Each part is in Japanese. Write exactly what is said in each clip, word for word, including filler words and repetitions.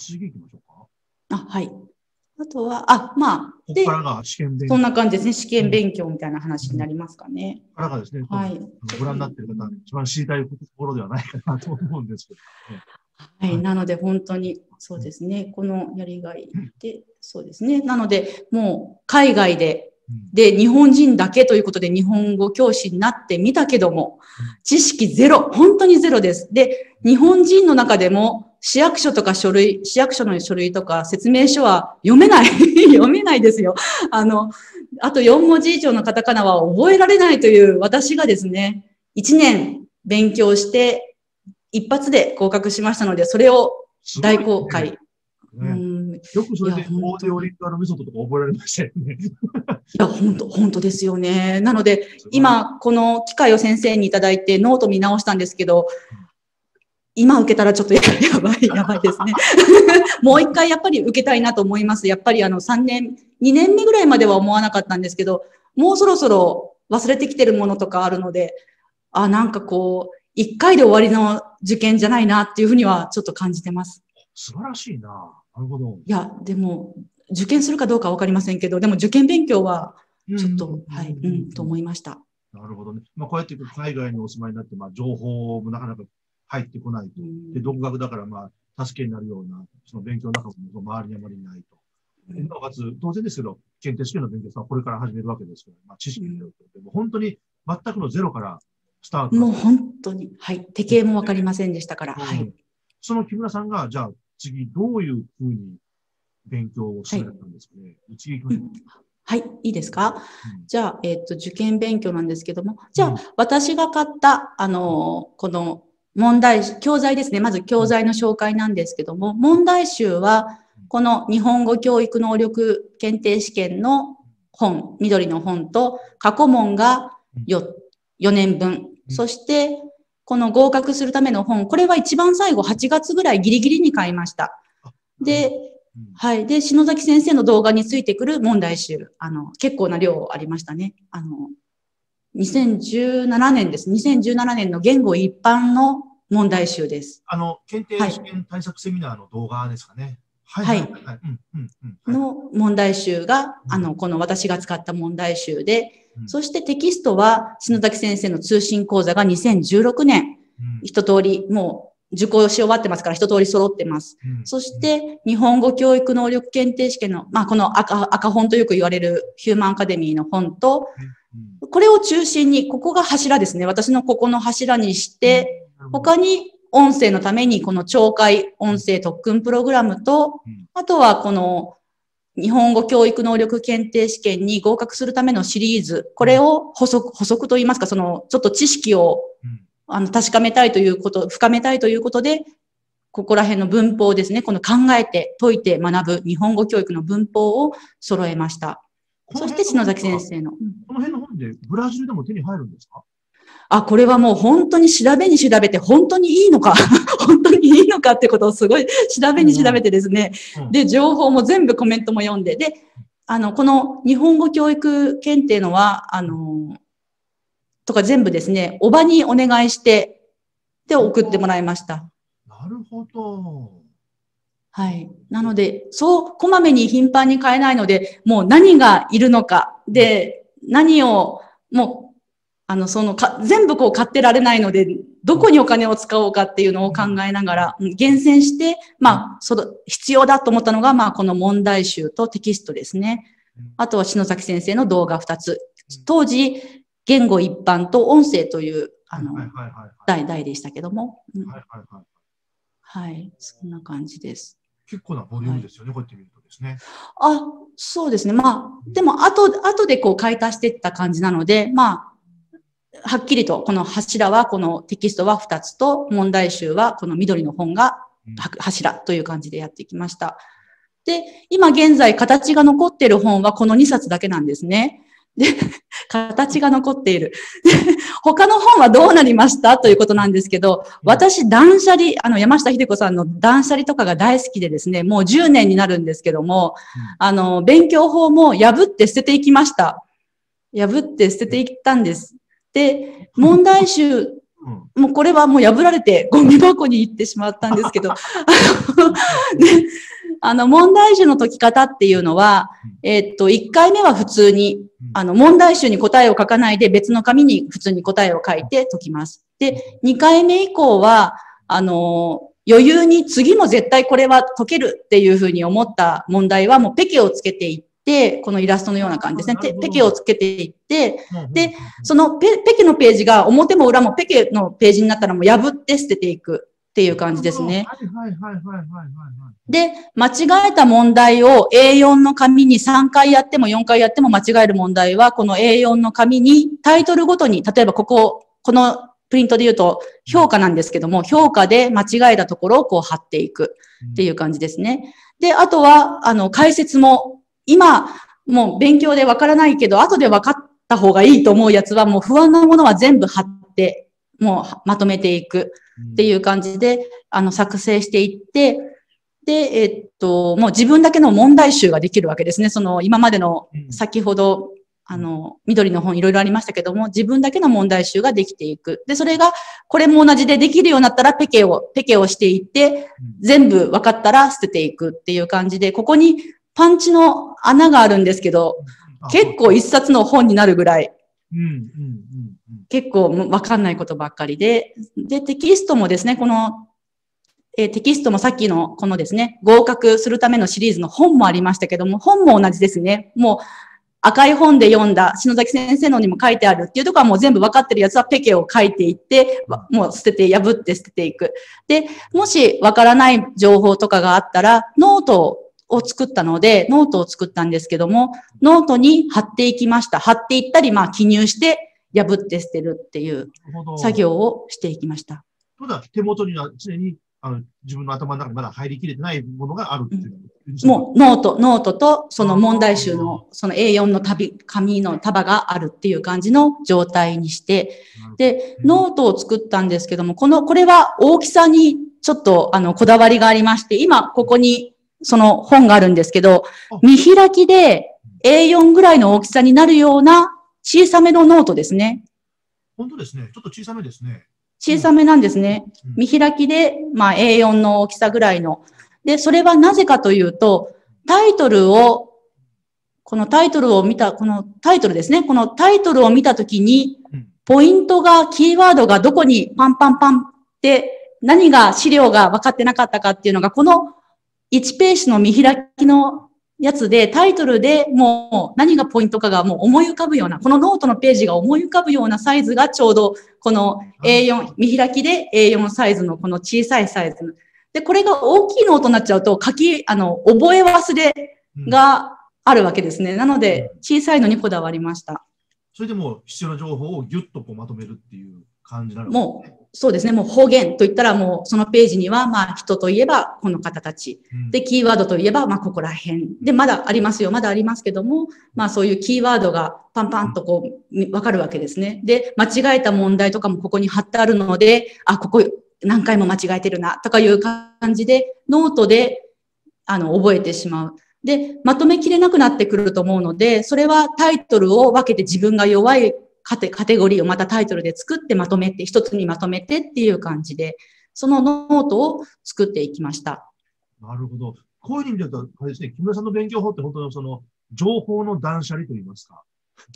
次行きましょうか。あ、はい。あとは、あ、まあ、で、ここからが試験勉強。そんな感じですね。試験勉強みたいな話になりますかね。ここからがですね、はい、ご覧になっている方は一番知りたいところではないかなと思うんですけど、ね。はい、なので本当にそうですね、このやりがいで、そうですね、なのでもう海外で、で、日本人だけということで日本語教師になってみたけども、知識ゼロ、本当にゼロです。で、日本人の中でも市役所とか書類、市役所の書類とか説明書は読めない。読めないですよ。あの、あとよんもじ以上のカタカナは覚えられないという私がですね、いちねん勉強して、一発で合格しましたので、それを大公開。よくそれでオーディオリンガルメソッドとか覚えられましたよね。いや、本当、本当ですよね。なので、今、この機会を先生にいただいて、ノート見直したんですけど、今受けたらちょっとやばい、やばいですね。もう一回やっぱり受けたいなと思います。やっぱりあのさんねん、にねんめぐらいまでは思わなかったんですけど、もうそろそろ忘れてきてるものとかあるので、あ、なんかこう、一回で終わりの受験じゃないなっていうふうにはちょっと感じてます。素晴らしいな。なるほど。いや、でも、受験するかどうかわかりませんけど、でも受験勉強はちょっと、はい、うん、と思いました。なるほどね。まあ、こうやって海外にお住まいになって、まあ、情報もなかなか入ってこないと。で、独学だから、まあ、助けになるような、その勉強の中も周りにあまりいないと。なおかつ、当然ですけど、検定試験の勉強さんはこれから始めるわけですけど、まあ、知識になると。でも、本当に全くのゼロから、スタートもう本当に、はい、手形も分かりませんでしたから、はい、その木村さんが、じゃあ次、どういうふうに勉強をしてたんですかね、はい、うん、はい、いいですか、うん、じゃあ、えーと、受験勉強なんですけども、じゃあ、うん、私が買った、あのー、この問題、教材ですね、まず教材の紹介なんですけども、問題集は、この日本語教育能力検定試験の本、緑の本と、過去問がよっつ、よねんぶん。そして、この合格するための本、これは一番最後、はちがつぐらいギリギリに買いました。で、はい。で、篠崎先生の動画についてくる問題集、あの、結構な量ありましたね。あの、にせんじゅうななねんです。にせんじゅうななねんの言語一般の問題集です。あの、検定試験対策セミナーの動画ですかね。はい。はい。の問題集が、あの、この私が使った問題集で、そしてテキストは、篠崎先生の通信講座がにせんじゅうろくねん、うん、一通り、もう受講し終わってますから、一通り揃ってます。うん、そして、日本語教育能力検定試験の、まあ、この 赤, 赤本とよく言われるヒューマンアカデミーの本と、うん、これを中心に、ここが柱ですね。私のここの柱にして、うん、他に音声のために、この聴解音声特訓プログラムと、うん、あとはこの、日本語教育能力検定試験に合格するためのシリーズ、これを補足、補足と言いますか、その、ちょっと知識を、あの、確かめたいということ、深めたいということで、ここら辺の文法ですね、この考えて、解いて学ぶ日本語教育の文法を揃えました。そして篠崎先生の。この辺の本で、ブラジルでも手に入るんですか？あ、これはもう本当に調べに調べて、本当にいいのか、本当にいいのかってことをすごい調べに調べてですね、うんうん、で、情報も全部コメントも読んで、で、あの、この日本語教育検定のは、あの、とか全部ですね、おばにお願いして、で、送ってもらいました。なるほど。はい。なので、そう、こまめに頻繁に変えないので、もう何がいるのか、で、何を、もう、あの、そのか、全部こう買ってられないので、どこにお金を使おうかっていうのを考えながら、厳選して、まあ、その、必要だと思ったのが、まあ、この問題集とテキストですね。あとは篠崎先生の動画ふたつ。当時、言語一般と音声という、あの、題題でしたけども。はい、そんな感じです。結構なボリュームですよね、はい、こうやって見るとですね。あ、そうですね。まあ、でも、あと、あとでこう、買い足していった感じなので、まあ、はっきりと、この柱は、このテキストはふたつと、問題集は、この緑の本が柱という感じでやってきました。で、今現在形が残っている本はこのにさつだけなんですね。で、形が残っている。他の本はどうなりましたということなんですけど、私、断捨離、あの、山下秀子さんの断捨離とかが大好きでですね、もうじゅうねんになるんですけども、あの、勉強法も破って捨てていきました。破って捨てていったんです。で、問題集もうこれはもう破られてゴミ箱に行ってしまったんですけど、あの、ね、あの問題集の解き方っていうのは、えー、っと、いっかいめは普通に、あの問題集に答えを書かないで別の紙に普通に答えを書いて解きます。で、にかいめ以降は、あの、余裕に次も絶対これは解けるっていうふうに思った問題はもうペケをつけていって、で、このイラストのような感じですね。ペケをつけていって、で、そのペ、ペケのページが表も裏もペケのページになったらもう破って捨てていくっていう感じですね。で、間違えた問題を エーよん の紙にさんかいやってもよんかいやっても間違える問題は、この エーよん の紙にタイトルごとに、例えばここ、このプリントで言うと評価なんですけども、評価で間違えたところをこう貼っていくっていう感じですね。で、あとは、あの、解説も、今、もう勉強でわからないけど、後で分かった方がいいと思うやつは、もう不安なものは全部貼って、もうまとめていくっていう感じで、あの、作成していって、で、えっと、もう自分だけの問題集ができるわけですね。その、今までの、先ほど、あの、緑の本いろいろありましたけども、自分だけの問題集ができていく。で、それが、これも同じでできるようになったら、ペケを、ペケをしていって、全部分かったら捨てていくっていう感じで、ここに、パンチの穴があるんですけど、結構一冊の本になるぐらい、結構わかんないことばっかりで、で、テキストもですね、この、えー、テキストもさっきのこのですね、合格するためのシリーズの本もありましたけども、本も同じですね。もう赤い本で読んだ、篠崎先生のにも書いてあるっていうところはもう全部わかってるやつはペケを書いていって、もう捨てて、破って捨てていく。で、もしわからない情報とかがあったら、ノートをを作ったので、ノートを作ったんですけども、ノートに貼っていきました。貼っていったり、まあ、記入して、破って捨てるっていう作業をしていきました。ただ、手元には常にあの自分の頭の中にまだ入りきれてないものがあるっていう、うん。もう、ノート、ノートと、その問題集の、その エーよん の紙、紙の束があるっていう感じの状態にして、で、ノートを作ったんですけども、この、これは大きさにちょっと、あの、こだわりがありまして、今、ここに、その本があるんですけど、見開きで エーよん ぐらいの大きさになるような小さめのノートですね。本当ですね。ちょっと小さめですね。小さめなんですね。うん、見開きで、まあ、エーよん の大きさぐらいの。で、それはなぜかというと、タイトルを、このタイトルを見た、このタイトルですね。このタイトルを見たときに、ポイントが、キーワードがどこにパンパンパンって、何が資料が分かってなかったかっていうのが、このいちページの見開きのやつで、タイトルでもう何がポイントかがもう思い浮かぶような、このノートのページが思い浮かぶようなサイズがちょうど、この エーよん、見開きで エーよん サイズのこの小さいサイズ。で、これが大きいノートになっちゃうと、書き、あの、覚え忘れがあるわけですね。なので、小さいのにこだわりました。それでも必要な情報をギュッとこうまとめるっていう感じなのですね。そうですね。もう方言といったらもうそのページにはまあ人といえばこの方たち。で、キーワードといえばまあここら辺。で、まだありますよ。まだありますけども、まあそういうキーワードがパンパンとこうわかるわけですね。で、間違えた問題とかもここに貼ってあるので、あ、ここ何回も間違えてるなとかいう感じで、ノートであの覚えてしまう。で、まとめきれなくなってくると思うので、それはタイトルを分けて自分が弱いカテ、カテゴリーをまたタイトルで作ってまとめて、一つにまとめてっていう感じで、そのノートを作っていきました。なるほど。こういう意味で言うと、あれですね、木村さんの勉強法って本当にその、情報の断捨離といいますか。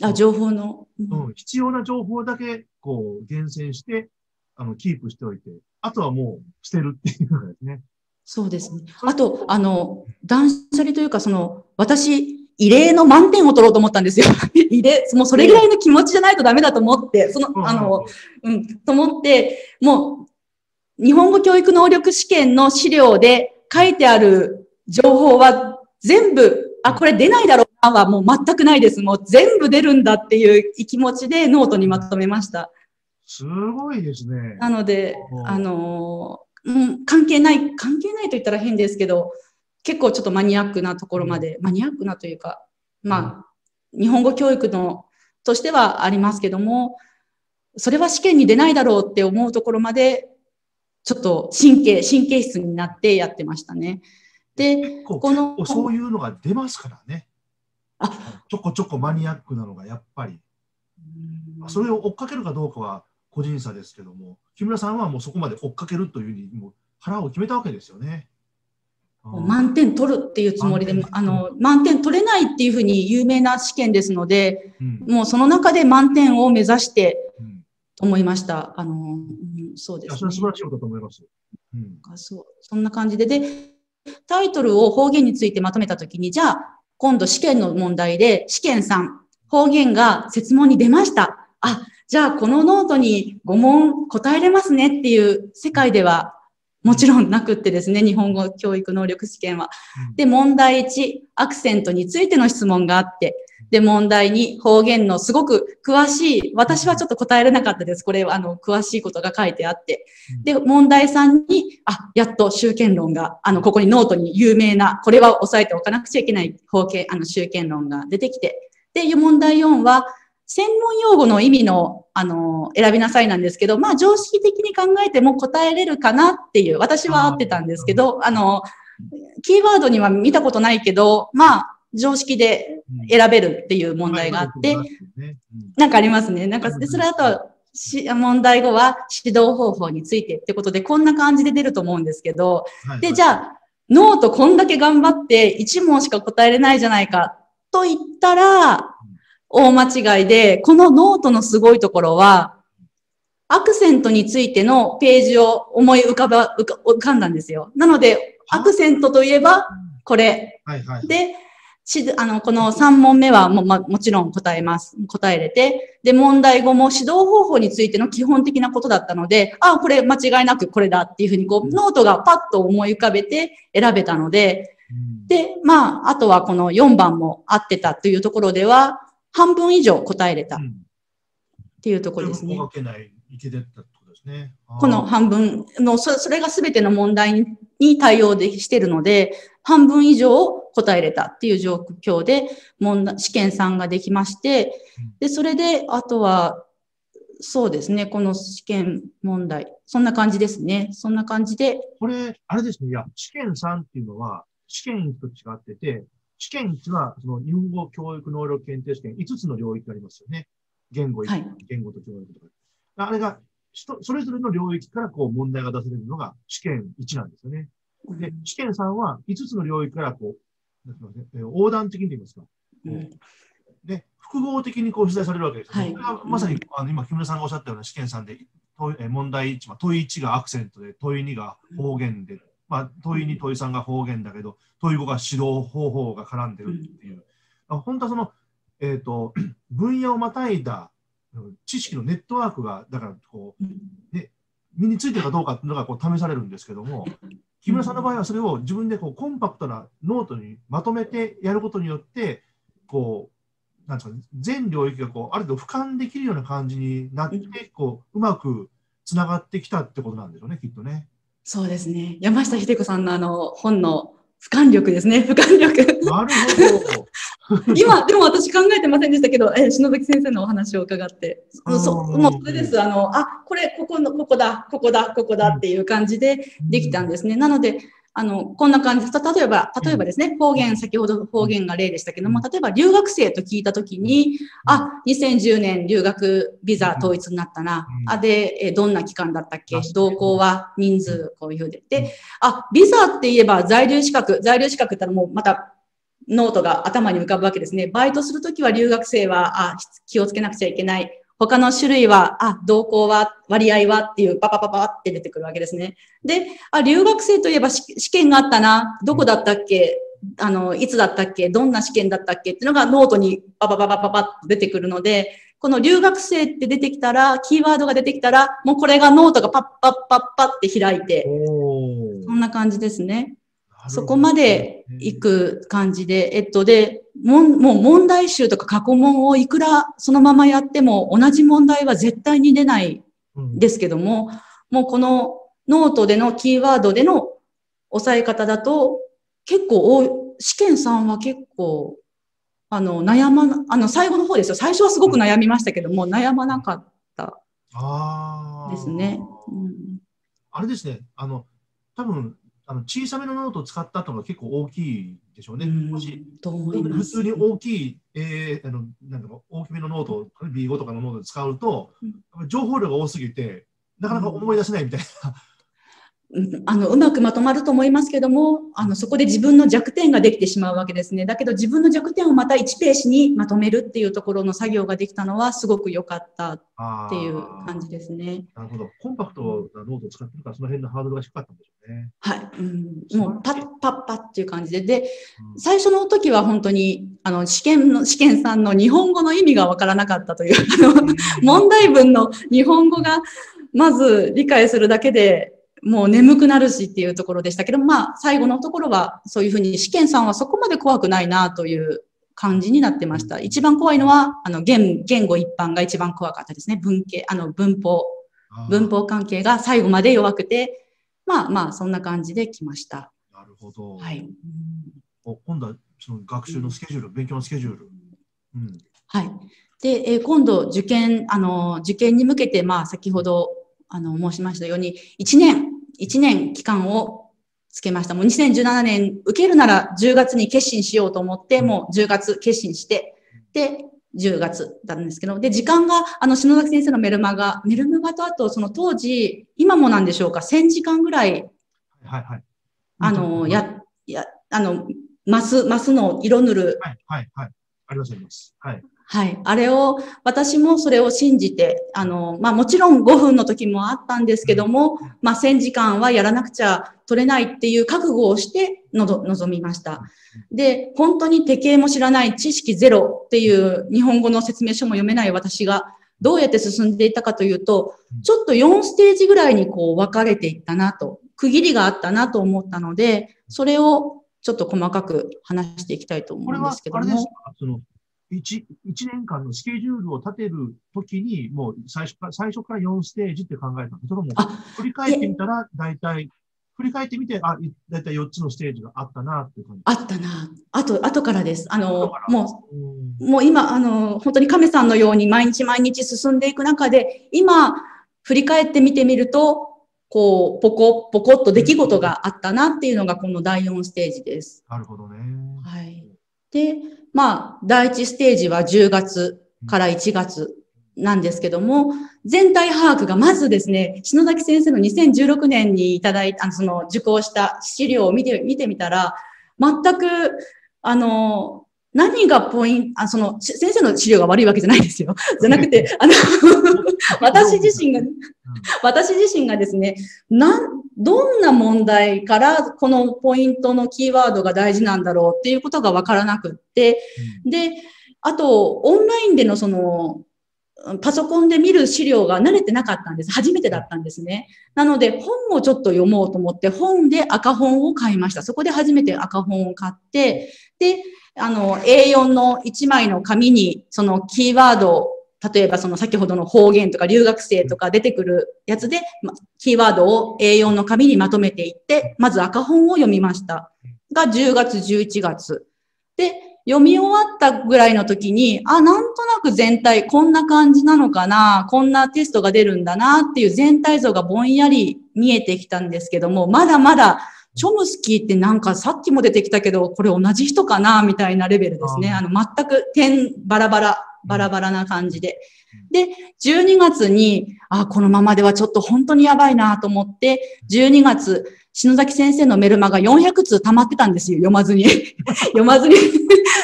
あ、情報の。うん、必要な情報だけ、こう、厳選して、あの、キープしておいて、あとはもう捨てるっていうのですね。そうですね。あと、あの、断捨離というか、その、私、異例の満点を取ろうと思ったんですよ。異例、もうそれぐらいの気持ちじゃないとダメだと思って、その、あの、うん、と思って、もう、日本語教育能力試験の資料で書いてある情報は全部、あ、これ出ないだろうなはもう全くないです。もう全部出るんだっていう気持ちでノートにまとめました。すごいですね。なので、あの、うん、関係ない、関係ないと言ったら変ですけど、結構ちょっとマニアックなところまで、マニアックなというか、まあ、日本語教育の、としてはありますけども、それは試験に出ないだろうって思うところまで、ちょっと神経、神経質になってやってましたね。で、この。そういうのが出ますからね。あ、ちょこちょこマニアックなのがやっぱり。それを追っかけるかどうかは、個人差ですけども、木村さんはもうそこまで追っかけるというふうにもう腹を決めたわけですよね。満点取るっていうつもりで、あの満点取れないっていうふうに有名な試験ですので、うん、もうその中で満点を目指してと思いました。あの、うん、そうですね。それは素晴らしいことだと思います。うん、そう、そんな感じで、でタイトルを方言についてまとめたときに、じゃあ今度試験の問題で試験さん、方言が設問に出ました。あ、じゃあこのノートにご問答えれますねっていう世界ではもちろんなくってですね、日本語教育能力試験は。で、問題いち、アクセントについての質問があって、で、問題に方言のすごく詳しい、私はちょっと答えれなかったです。これは、あの、詳しいことが書いてあって。で、問題さんに、あ、やっと集権論が、あの、ここにノートに有名な、これは押さえておかなくちゃいけない方言、あの、集権論が出てきて。で、問題よんは、専門用語の意味の、あの、選びなさいなんですけど、まあ、常識的に考えても答えれるかなっていう、私は合ってたんですけど、あの、キーワードには見たことないけど、まあ、常識で選べるっていう問題があって、なんかありますね。なんか、それあとは、問題後は指導方法についてってことで、こんな感じで出ると思うんですけど、で、じゃあ、ノートこんだけ頑張って、いち問しか答えれないじゃないか、と言ったら、大間違いで、このノートのすごいところは、アクセントについてのページを思い浮かば、浮かんだんですよ。なので、アクセントといえば、これ。で、あの、このさん問目はも、ま、もちろん答えます。答えれて。で、問題ごも指導方法についての基本的なことだったので、あ、これ間違いなくこれだっていうふうに、こう、ノートがパッと思い浮かべて選べたので、で、まあ、あとはこのよん番も合ってたというところでは、半分以上答えれたっていうところですね。この半分の、それが全ての問題に対応でしてるので、半分以上を答えれたっていう状況で、問題、試験さんができまして、で、それで、あとは、そうですね、この試験問題、そんな感じですね。そんな感じで。これ、あれですね、いや、試験さんっていうのは、試験いちと違ってて、試験いちは、その日本語教育能力検定試験いつつの領域がありますよね。言語、はい、言語と教育とか。あれが、それぞれの領域からこう問題が出されるのが試験いちなんですよね。で、試験さんはいつつの領域からこう、なんていうのね、横断的に言いますか。うん、で、複合的にこう取材されるわけです、ね。はい、これがまさにあの今、木村さんがおっしゃったような試験さんで、問題いち、まあ、問いいちがアクセントで、問いにが方言で、まあ、問いに問いさんが方言だけど、問いごが指導方法が絡んでるっていう、うん、本当はその、えーと、分野をまたいだ知識のネットワークが、だからこう、ね、身についてるかどうかっていうのがこう試されるんですけども、木村さんの場合はそれを自分でこうコンパクトなノートにまとめてやることによって、こう、なんですかね、全領域がこうある程度俯瞰できるような感じになって、こう、うまくつながってきたってことなんでしょうね、きっとね。そうですね。山下秀子さんのあの本の俯瞰力ですね。俯瞰力。なるほど。今、でも私考えてませんでしたけど、え、篠崎先生のお話を伺って。そう、もうそれです。あの、あ、これ、ここの、ここだ、ここだ、ここだっていう感じでできたんですね。うん、なので、あの、こんな感じで、例えば、例えばですね、方言、先ほど方言が例でしたけども、例えば留学生と聞いたときに、あ、にせんじゅうねん留学ビザ統一になったな。あ、で、え、どんな期間だったっけ？同行は人数、こういうふうで。で、あ、ビザって言えば在留資格、在留資格ってのもうまた、ノートが頭に浮かぶわけですね。バイトするときは留学生は、あ、気をつけなくちゃいけない。他の種類は、あ、同行は、割合はっていう、パパパパって出てくるわけですね。で、あ、留学生といえば試験があったな、どこだったっけ、あの、いつだったっけ、どんな試験だったっけっていうのがノートにパパパパパパって出てくるので、この留学生って出てきたら、キーワードが出てきたら、もうこれがノートがパッパッパッパって開いて、そんな感じですね。そこまで行く感じで、えっと、で、もん、もう問題集とか過去問をいくらそのままやっても同じ問題は絶対に出ないですけども、うん、もうこのノートでのキーワードでの押さえ方だと結構、試験さんは結構、あの、悩まな、あの、最後の方ですよ。最初はすごく悩みましたけども、悩まなかったですね。あー。うん、あれですね、あの、多分、あの小さめのノートを使ったというのが結構大きいでしょうね。もし普通に大きい、えー、あのなんだろう大きめのノートを ビーご とかのノートで使うと、うん、情報量が多すぎてなかなか思い出せないみたいな、うん、あのうまくまとまると思いますけども、あのそこで自分の弱点ができてしまうわけですね。だけど自分の弱点をまたいちページにまとめるっていうところの作業ができたのはすごく良かったっていう感じですね。なるほど。コンパクトなノートを使ってるからその辺のハードルが低かったんでしょうね。はい、うん、もうパッパッパッっていう感じで、で、うん、最初の時は本当にあの試験の試験さんの日本語の意味が分からなかったという問題文の日本語がまず理解するだけでもう眠くなるしっていうところでしたけど、まあ最後のところはそういうふうに試験さんはそこまで怖くないなという感じになってました。一番怖いのはあの 言, 言語一般が一番怖かったですね。文系、あの文法、文法関係が最後まで弱くて、まあまあそんな感じで来ました。なるほど。はい。お、今度はその学習のスケジュール、勉強のスケジュール。うん。はい。で、えー、今度受験、あの受験に向けて、まあ先ほどあの申しましたようにいちねん。いちねん期間をつけました。もうにせんじゅうななねん受けるならじゅうがつに決心しようと思って、もうじゅうがつ決心して、で、じゅうがつだったんですけど、で、時間が、あの、篠崎先生のメルマガ、メルマガとあと、その当時、今もなんでしょうか、せんじかんぐらい、はいはい。あの、や、や、あの、マス、マスの色塗る。はいはいはい。ありがとうございます。はい。はい。あれを、私もそれを信じて、あの、まあもちろんごふんの時もあったんですけども、うん、まあせんじかんはやらなくちゃ取れないっていう覚悟をしてのど、臨みました。で、本当に手形も知らない知識ゼロっていう日本語の説明書も読めない私がどうやって進んでいったかというと、ちょっとよんステージぐらいにこう分かれていったなと、区切りがあったなと思ったので、それをちょっと細かく話していきたいと思うんですけども。1, 1年間のスケジュールを立てるときに、もう最初から、最初からよんステージって考えたんですけども、振り返ってみたら、大体、振り返ってみて、あ、大体よっつのステージがあったな、っていう感じ。あったな。あと、あとからです。あの、もう、もう今、あの、本当に亀さんのように毎日毎日進んでいく中で、今、振り返ってみてみると、こう、ポコッ、ポコッと出来事があったなっていうのが、このだいよんステージです。なるほどね。はい。で、まあ、第一ステージはじゅうがつからいちがつなんですけども、全体把握がまずですね、篠崎先生のにせんじゅうろくねんにいただいた、その受講した資料を見て、見てみたら、全く、あの、何がポイント、あ、その、先生の資料が悪いわけじゃないですよ。じゃなくて、あの、私自身が、私自身がですね、なん、どんな問題からこのポイントのキーワードが大事なんだろうっていうことがわからなくって、うん、で、あと、オンラインでのその、パソコンで見る資料が慣れてなかったんです。初めてだったんですね。なので、本をちょっと読もうと思って、本で赤本を買いました。そこで初めて赤本を買って、で、あの、エーよん のいちまいの紙に、そのキーワードを例えばその先ほどの方言とか留学生とか出てくるやつで、キーワードを エーよん の紙にまとめていって、まず赤本を読みました。がじゅうがつ、じゅういちがつ。で、読み終わったぐらいの時に、あ、なんとなく全体こんな感じなのかな、こんなテストが出るんだなっていう全体像がぼんやり見えてきたんですけども、まだまだチョムスキーってなんかさっきも出てきたけど、これ同じ人かなみたいなレベルですね。あの、全く点バラバラ。バラバラな感じで。で、じゅうにがつに、あ、このままではちょっと本当にやばいなと思って、じゅうにがつ、篠崎先生のメルマがよんひゃく通溜まってたんですよ。読まずに。読まずに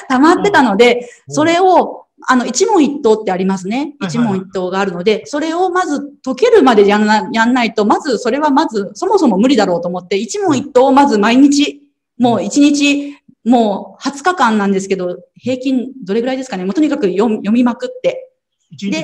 溜まってたので、それを、あの、一問一答ってありますね。一問一答があるので、それをまず解けるまでやんな、やんないと、まず、それはまず、そもそも無理だろうと思って、一問一答をまず毎日、もう一日、もうはつかかんなんですけど、平均どれぐらいですかね。もうとにかく 読, 読みまくって。で、に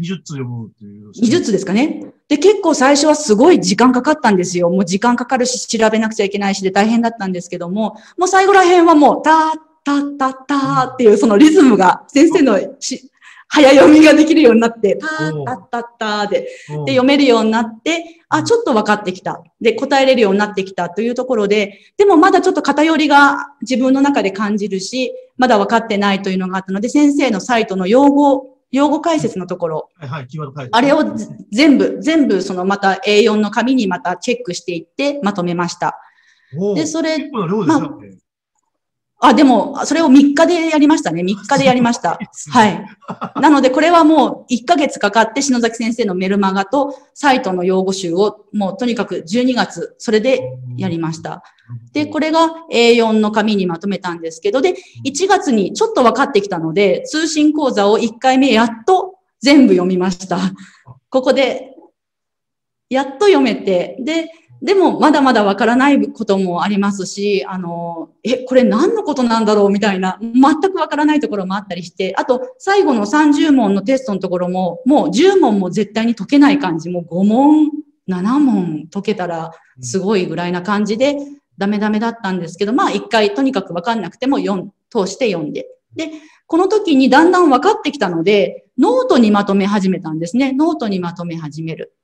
じゅっつ読むっていう。にじゅっつですかね。で、結構最初はすごい時間かかったんですよ。もう時間かかるし、調べなくちゃいけないしで大変だったんですけども、もう最後ら辺はもう、たーたーたーたーっていうそのリズムが、先生のし早読みができるようになって、たーたーたーたーで、で、読めるようになって、あ、ちょっと分かってきた。で、答えれるようになってきたというところで、でもまだちょっと偏りが自分の中で感じるし、まだ分かってないというのがあったので、先生のサイトの用語、用語解説のところ、あれを全部、全部そのまた エーよん の紙にまたチェックしていってまとめました。で、それ、まあ、あ、でも、それをみっかでやりましたね。みっかでやりました。はい。なので、これはもういっかげつかかって、篠崎先生のメルマガとサイトの用語集を、もうとにかくじゅうにがつ、それでやりました。で、これが エーよん の紙にまとめたんですけど、で、いちがつにちょっと分かってきたので、通信講座をいっかいめやっと全部読みました。ここで、やっと読めて、で、でも、まだまだわからないこともありますし、あの、え、これ何のことなんだろうみたいな、全くわからないところもあったりして、あと、最後のさんじゅうもんのテストのところも、もうじゅうもんも絶対に解けない感じ、もうごもん、ななもん解けたらすごいぐらいな感じで、ダメダメだったんですけど、まあ、一回とにかくわかんなくても読ん、通して読んで。で、この時にだんだんわかってきたので、ノートにまとめ始めたんですね。ノートにまとめ始める。